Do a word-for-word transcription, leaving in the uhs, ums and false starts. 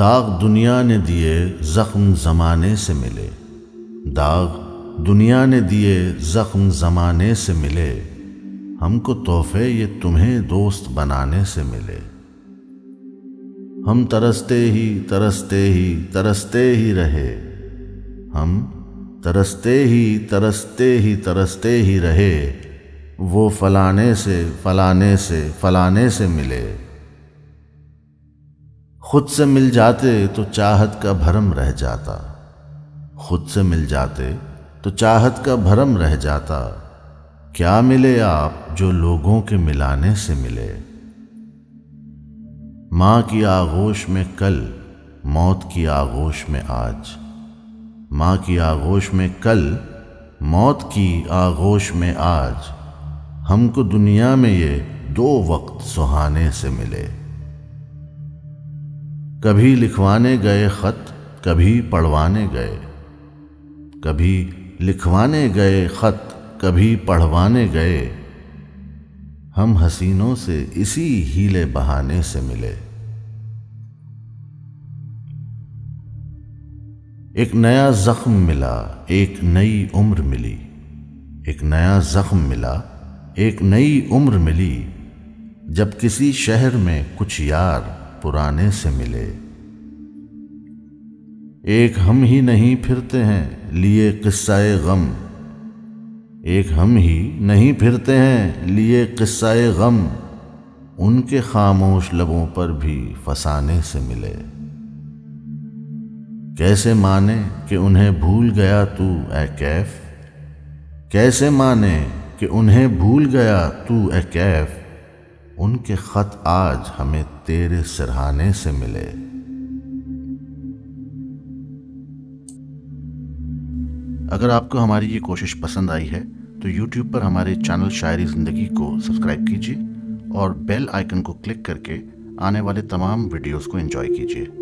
दाग दुनिया ने दिए ज़ख्म ज़माने से मिले, दाग दुनिया ने दिए ज़ख्म ज़माने से मिले, हमको तोहफे ये तुम्हें दोस्त बनाने से मिले। हम तरसते ही तरसते ही तरसते ही रहे, हम तरसते ही तरसते ही तरसते ही रहे, वो फलाने से फलाने से फलाने से मिले। खुद से मिल जाते तो चाहत का भरम रह जाता, खुद से मिल जाते तो चाहत का भरम रह जाता, क्या मिले आप जो लोगों के मिलाने से मिले। माँ की आगोश में कल, मौत की आगोश में आज, माँ की आगोश में कल, मौत की आगोश में आज, हमको दुनिया में ये दो वक्त सुहाने से मिले। कभी लिखवाने गए ख़त कभी पढ़वाने गए, कभी लिखवाने गए ख़त कभी पढ़वाने गए, हम हसीनों से इसी हीले बहाने से मिले। एक नया ज़ख्म मिला एक नई उम्र मिली, एक नया ज़ख्म मिला एक नई उम्र मिली, जब किसी शहर में कुछ यार पुराने से मिले। एक हम ही नहीं फिरते हैं लिए किस्साए गम, एक हम ही नहीं फिरते हैं लिए किस्साए गम, उनके खामोश लबों पर भी फसाने से मिले। कैसे माने कि उन्हें भूल गया तू ए कैफ, कैसे माने कि उन्हें भूल गया तू ए कैफ, उनके ख़त आज हमें तेरे सिरहाने से मिले। अगर आपको हमारी ये कोशिश पसंद आई है तो यूट्यूब पर हमारे चैनल शायरी जिंदगी को सब्सक्राइब कीजिए और बेल आइकन को क्लिक करके आने वाले तमाम वीडियोस को एंजॉय कीजिए।